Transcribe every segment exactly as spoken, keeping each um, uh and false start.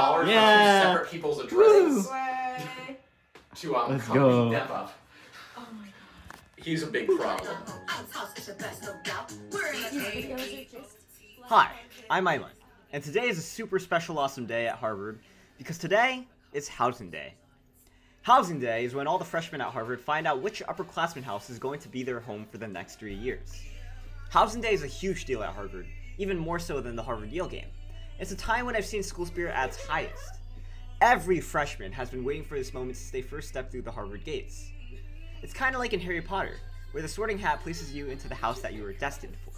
dollars yeah. from two separate people's addresses to um, Let's go. Them up. Oh my god. He's a big problem. Hi, I'm Aylin, and today is a super special awesome day at Harvard because today is Housing Day. Housing Day is when all the freshmen at Harvard find out which upperclassman house is going to be their home for the next three years. Housing Day is a huge deal at Harvard, even more so than the Harvard-Yale game. It's a time when I've seen school spirit at its highest. Every freshman has been waiting for this moment since they first stepped through the Harvard gates. It's kind of like in Harry Potter, where the Sorting Hat places you into the house that you were destined for.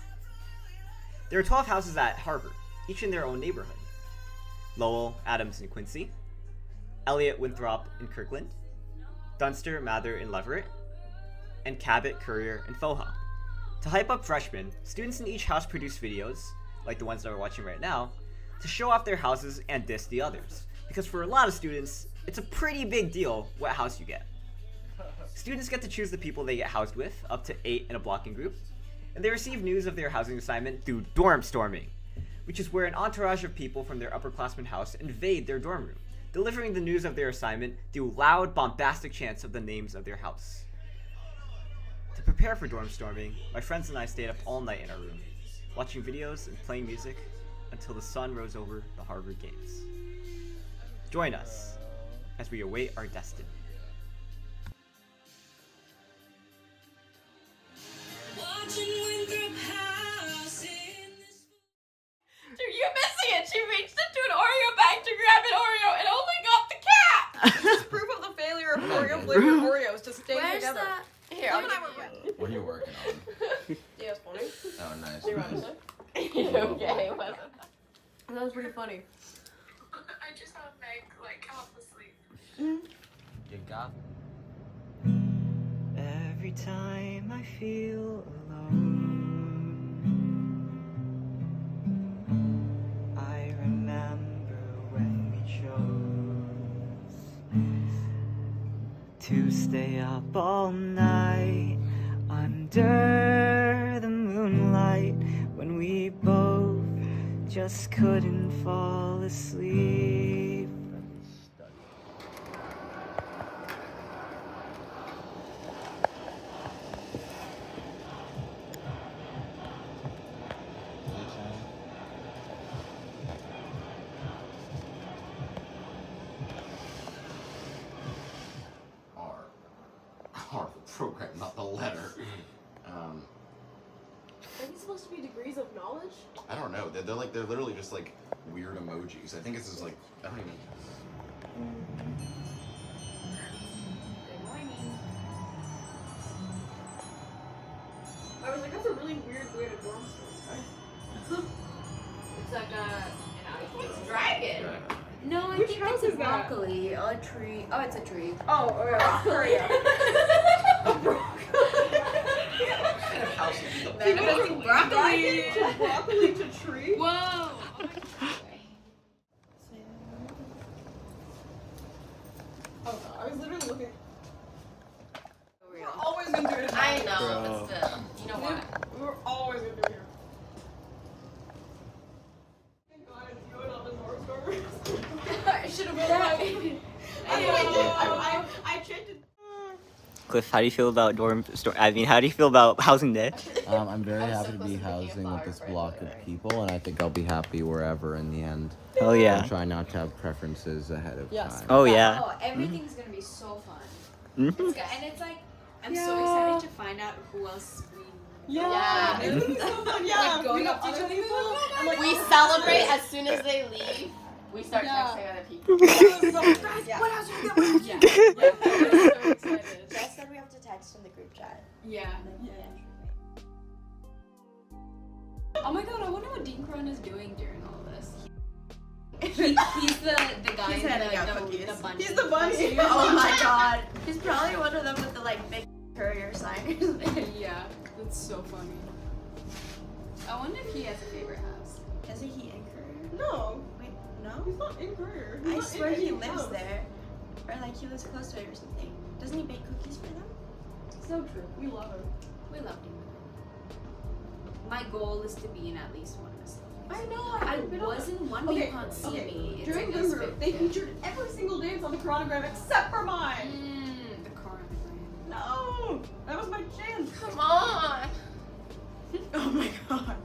There are twelve houses at Harvard, each in their own neighborhood. Lowell, Adams, and Quincy. Eliot, Winthrop, and Kirkland. Dunster, Mather, and Leverett. And Cabot, Currier, and PfoHo. To hype up freshmen, students in each house produce videos, like the ones that we're watching right now, to show off their houses and diss the others, because for a lot of students, it's a pretty big deal what house you get. Students get to choose the people they get housed with, up to eight in a blocking group, and they receive news of their housing assignment through dorm storming, which is where an entourage of people from their upperclassman house invade their dorm room, delivering the news of their assignment through loud, bombastic chants of the names of their house. To prepare for dorm storming, my friends and I stayed up all night in our room, watching videos and playing music until the sun rose over the Harvard gates. Join us as we await our destiny. Watching Winthrop House in this... Dude, you're missing it! She reached into an Oreo bag to grab an Oreo and only got the cap! It's proof of the failure of Oreo flavored Oreos to stay Where's together. That? Here, I'll give you one. What are you working on? Do you have spawning? Oh, nice. You nice. Okay, well. That was pretty funny. I just had Meg, like, come off to sleep. Mm. You got me. Every time I feel alone, I remember when we chose to stay up all night under the moonlight when we both just couldn't fall asleep. R. R program, not the letter. um. Are these supposed to be degrees of knowledge? I don't know. They're, they're like they're literally just like weird emojis. I think this is like I don't even. Good morning. I was like, that's a really weird way to dorm storm. It's like a an ice dragon. Yeah. No, I Which think this is broccoli. A tree. Oh, it's a tree. Oh, or a tree. A broccoli. They broccoli. Broccoli. To broccoli to tree. Whoa! Oh my God. Oh God, I was literally looking. We're always gonna do it. Again. I know. But still, you know what? We were always gonna do it here. Thank God I drew it on the North Star. I should have been happy. I I I chanted. Cliff, how do you feel about dorm storm? I mean, how do you feel about housing day? Um, I'm very happy to be housing with this block of people, and I think I'll be happy wherever in the end. Oh yeah. I'll try not to have preferences ahead of yes. time. Oh yeah. Oh, everything's mm-hmm. gonna be so fun. Mm-hmm. It's good. And it's like, I'm yeah. so excited to find out who else we. Yeah. Yeah. It's gonna be so fun. Yeah. Like going up to other people. And, like, we celebrate as soon as they leave. We start yeah. texting other people. Yeah. What else you got? Yeah. Yeah. Yeah. I'm so excited. Jess said we have to text in the group chat. Yeah. Yeah. Oh my god, I wonder what Dean Cron is doing during all this. He, he's the, the guy he's in the, the, the bunny. He's the bunny. Oh my god. He's probably one of them with the like big courier sign. Yeah. That's so funny. I wonder if he has a favorite house. Isn't he in Courier? No. No? He's not in Currier. I not swear in he lives house. There. Or like he lives close to it or something. Doesn't he bake cookies for them? So true. We love him. We love him. My goal is to be in at least one of his. I know. I, I was in one. Okay. You can't see okay. me. It's during like this, They featured every single dance on the chronogram except for mine. Mm, the chronogram. No, that was my chance. Come on. Oh my god.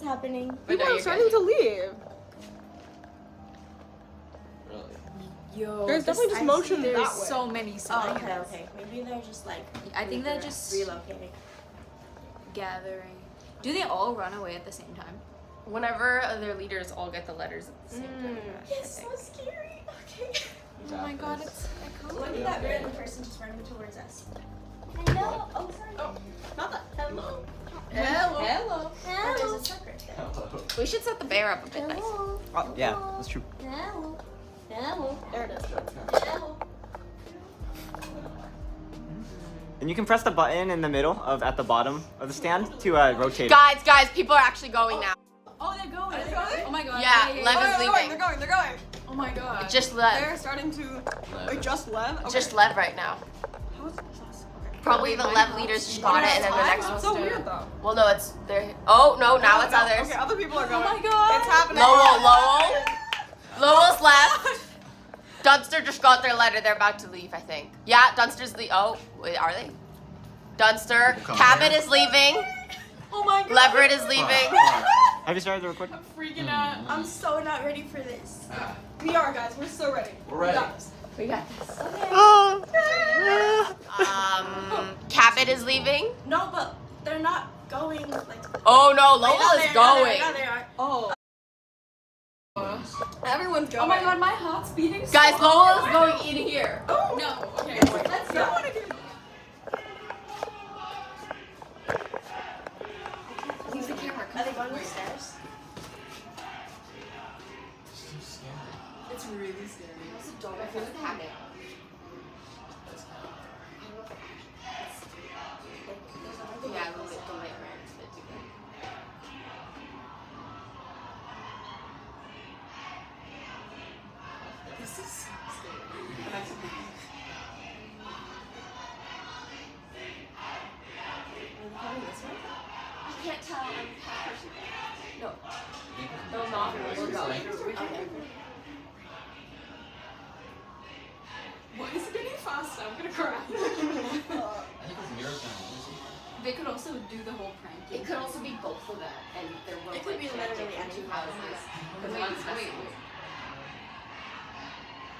Happening. People are starting to leave. Really? Yo, there's definitely just motion that way. There's so many signs. Oh, okay, okay. Maybe they're just like. I think they're just relocating, gathering. Do they all run away at the same time? Whenever their leaders all get the letters at the same mm. time. Yes, so scary. Okay. Oh my god, it's. I can't. When did that random person just run towards us? Hello. Oh, sorry. Oh, not that. Hello. Hello. Hello. Hello. There's a secret there. Hello. We should set the bear up a bit nice. Oh, yeah, that's true. Hello. Hello. There it is. Hello. And you can press the button in the middle of at the bottom of the stand to uh, rotate. Guys, guys, people are actually going oh. now. Oh, they're going. Are they going? Oh my god. Yeah, yeah, yeah. Lev is oh, leaving. They're going. They're going. Oh my god. Just Lev. They're starting to. Wait, just Lev. Okay. Just Lev right now. How is Probably the left leaders just got it, and then the next one's so weird though. Well, no, it's there. Oh no, now it's others. Okay, other people are going. Oh my god, it's happening. Lowell, Lowell, Lowell's left. Dunster just got their letter. They're about to leave, I think. Yeah, Dunster's the. Oh, wait, are they? Dunster, Cabot is leaving. Oh my god. Leverett is leaving. Have you started the recording? I'm freaking out. I'm so not ready for this. We are, guys. We're so ready. We're ready. We got this. Okay. Oh. Um, Cabot is leaving. No, but they're not going. Like. Oh no, Lola is going. Now they are. Oh. Everyone's going. Oh my god, my heart's beating. So Guys, Lola is going in here. Oh no. Okay, wait, let's go. Leave the camera. Are they going upstairs? It's so scary. It's really scary. I feel like it's happening. Yeah, we'll make the light round to do that. This is so scary. I can't tell. I'm No. No, not. We're going. Okay. Why is it getting faster? I'm gonna cry. They could also do the whole prank. It could also be both of them, and there was. It could be literally at two houses. Wait, wait, wait.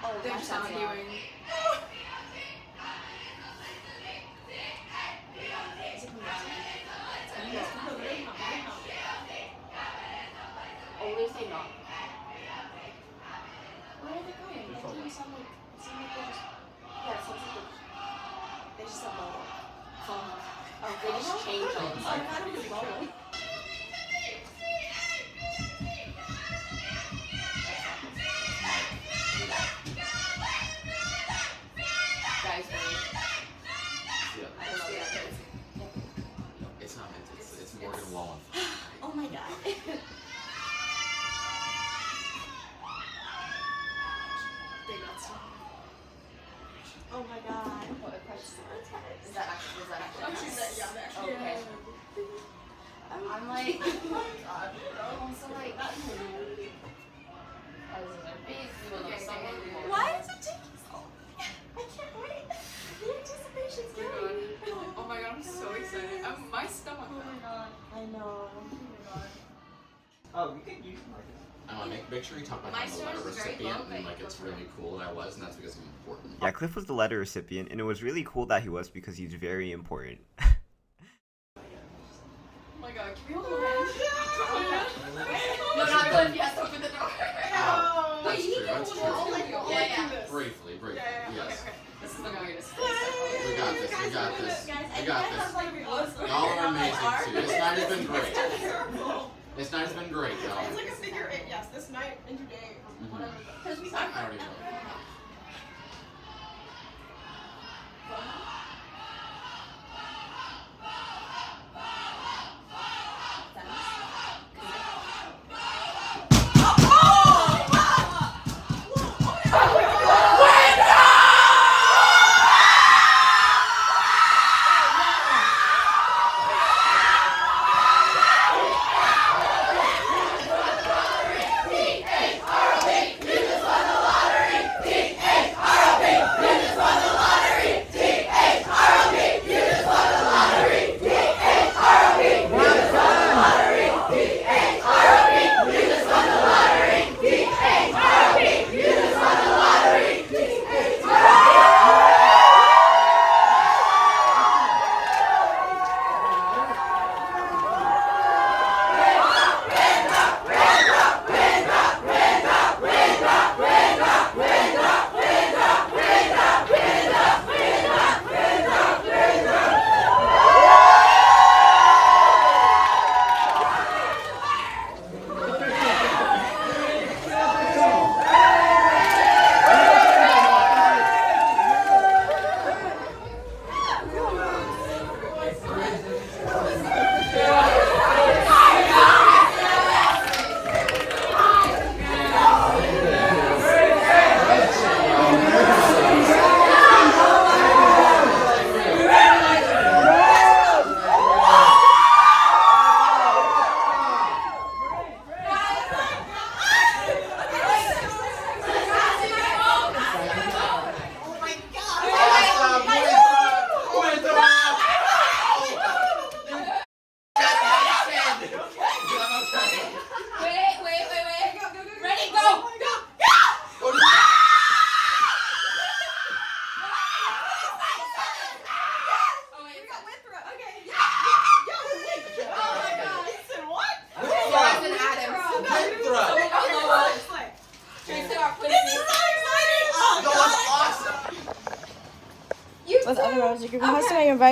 Oh, they're just arguing. Only if they not. Where are they going? That doesn't sound like. Sounds like they just, yeah, it sounds like they, they just have Lowell. Oh, oh, they just changed all the time. How do you Lowell? Guys, wait. I don't know what that is. No, it's not meant to. It's, it's, it's Morgan Wallen. Oh my god. They got stopped. Oh my god. What a question. Is that actually, is that actually? Is that, yeah, they're actually. Okay. Yeah. I'm, I'm like, oh my god. I'm so like, I was like, okay, okay. Why is it taking so long? I can't wait. The anticipation's killing me. Oh my god, I'm so excited. I'm, my stomach. Oh my god. I know. Oh my god. Oh, we could use Marcus. I want to make, make sure you talk about the letter recipient and like it's really cool that I was, and that's because I'm important. Yeah, Cliff was the letter recipient, and it was really cool that he was because he's very important. Oh my god, can we hold on? No, not Kirkland, yes, open the door. Oh, wait, you need to hold it. Yeah, yeah. yeah. Briefly, briefly, yeah, yeah. yes. Okay, okay. This is the weirdest thing. We got this, we got this, we got this. Y'all are amazing, too. This night has been great. This night has been great, y'all. It's like a figure eight, yes, this night and today, or whatever. Because we talked about it.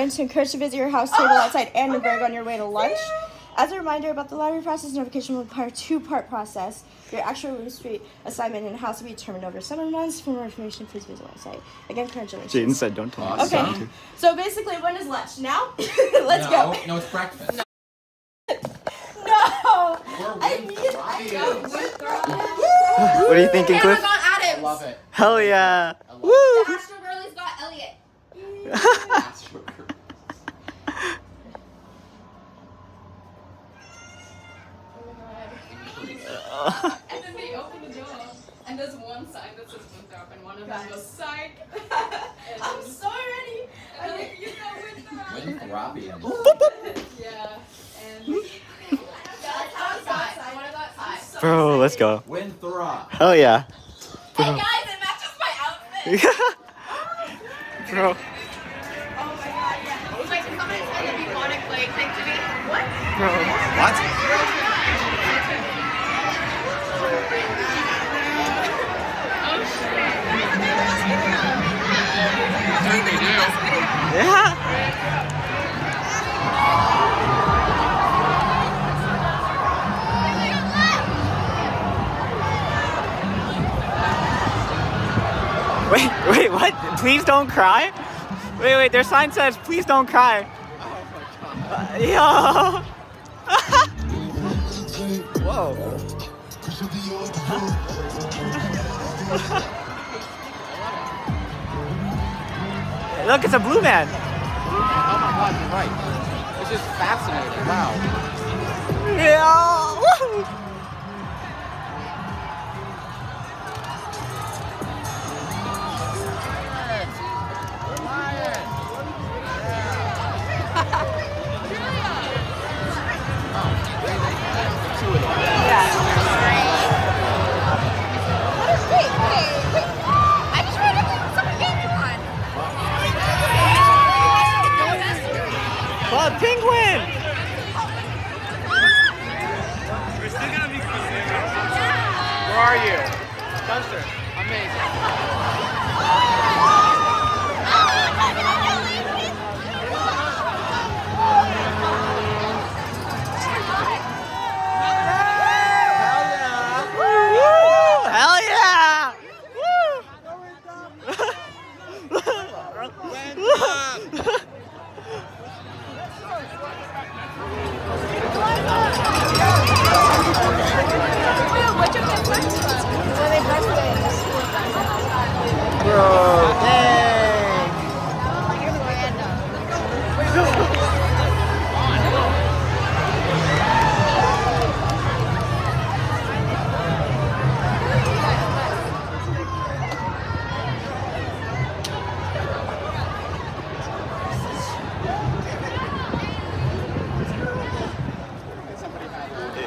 To encourage to visit your house table outside Annenberg on your way to lunch. As a reminder about the library process, notification will require a two-part process. Your actual room suite assignment and house will be determined over seven months. For more information, please visit the website. Again, congratulations. Jaden said don't tell me. Awesome. Okay. So basically, when is lunch? Now? Let's no, go. No, it's breakfast. No. no. I need it. What are you thinking, Cliff? I love it. Hell yeah. I love Woo. The Astro Girlies got Eliot. Astro Girlies. And then they open the door, and there's one sign that says Winthrop, and one of them goes, psych! I'm so ready! And they're like, you know Winthrop! Winthrop! Yeah, and... Bro, let's go. Winthrop! Hell yeah! Bro. Hey guys, it matches my outfit! Yeah! Bro. Oh my god, yeah. Oh my god, it's like a demonic plague thing to me. What? Bro. What? Yeah. Wait, wait, what? Please don't cry? Wait, wait, their sign says, please don't cry. Oh my god. Uh, yo. Whoa. Look, it's a blue man. Oh my god, you're right. It's just fascinating. Wow. Yeah. Woo. Penguin! We're still gonna are you? Dunster, amazing. Hell yeah! Woo! Hell yeah! Woo! Bro, dang.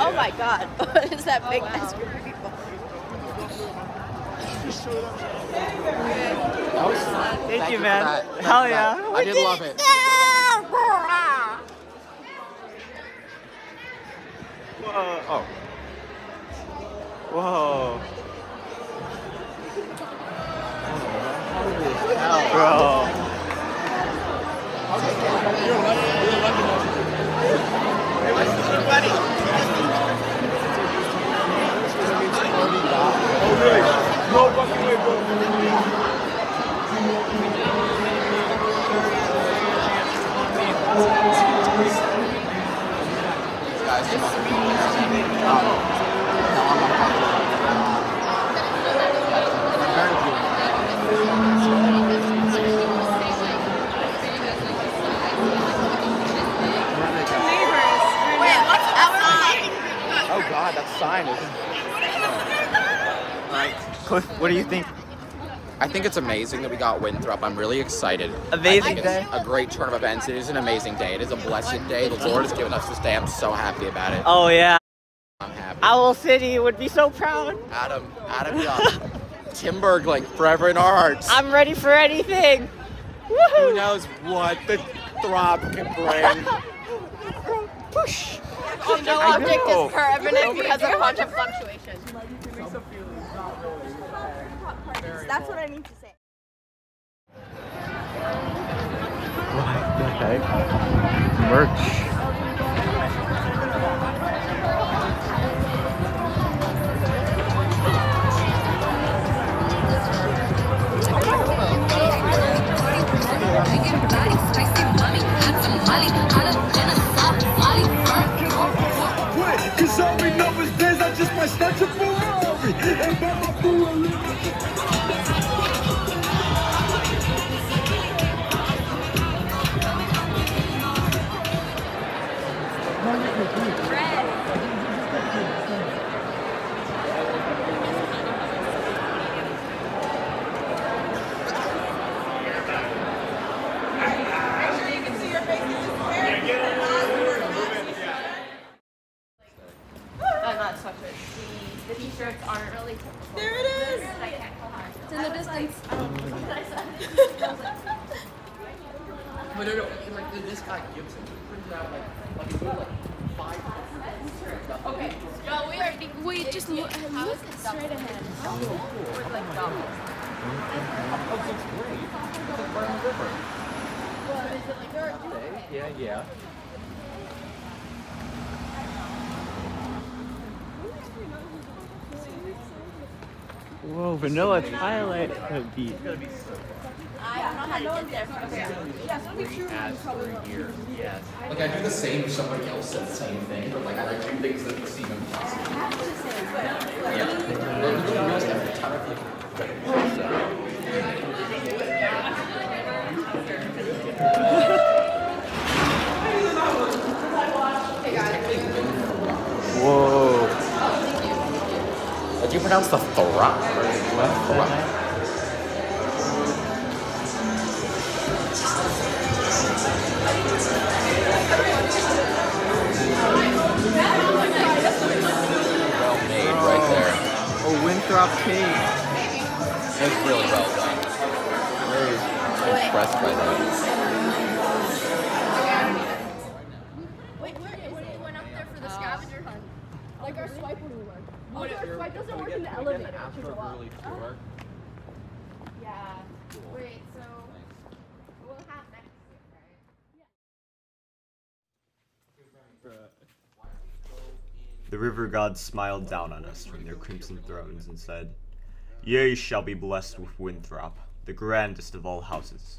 Oh my God, what is that big ice cream? Thank, Thank you, man. That. Hell yeah. That. I did love it. Whoa. Oh. Whoa. Holy bro. No fucking way, bro. Oh God, that sign is... Cliff, what do you think? I think it's amazing that we got Winthrop. I'm really excited. Amazing day. A great turn of events. It is an amazing day. It is a blessed day. The Lord has given us this day. I'm so happy about it. Oh yeah. I'm happy. Owl City would be so proud. Adam, Adam Young. Tim Bergling, forever in our hearts. I'm ready for anything. Woohoo! Who knows what the throp can bring. Push. Oh, no object is permanent because of quantum fluctuation. That's what I need to say. What the heck? Merch. Wait, cause all we know is this, I just might snatch a Ferrari and buy my Ferrari. Whoa, vanilla twilight could be. I don't know how to get there from okay. Here. Yes. Like I do the same if somebody else said the same thing, but like I like two things that seem impossible. I have to say, but yeah. Whoa. Do you pronounce the thorop? Well made right there. Oh, Winthrop cake. That's really well done. I'm very impressed by that. Wait, where is it? It went up there for the scavenger hunt. Like our swipe when we were. What if our swipe doesn't we get, in the we elevator, get an ask for early to work. Yeah. Cool. Wait, so thanks. We'll have next week, right? Yeah. The river gods smiled down on us from their crimson thrones and said, "Ye shall be blessed with Winthrop, the grandest of all houses."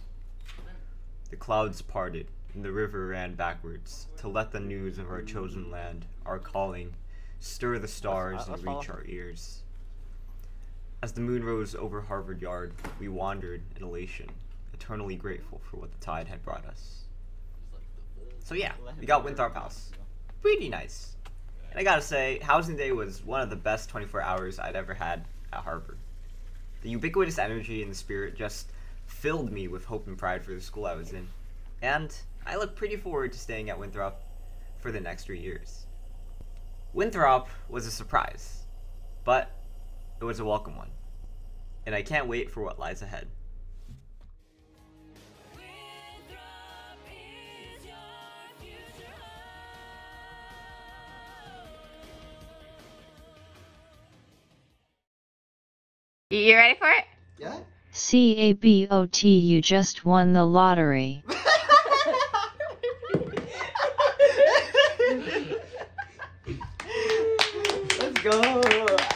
The clouds parted, and the river ran backwards, to let the news of our chosen land, our calling, stir the stars and reach our ears. As the moon rose over Harvard Yard, we wandered in elation, eternally grateful for what the tide had brought us. So yeah, we got Winthrop House. Pretty nice. And I gotta say, housing day was one of the best twenty-four hours I'd ever had at Harvard. The ubiquitous energy and the spirit just filled me with hope and pride for the school I was in, and I look pretty forward to staying at Winthrop for the next three years. Winthrop was a surprise, but it was a welcome one, and I can't wait for what lies ahead. You ready for it? Yeah. C A B O T, you just won the lottery. Let's go.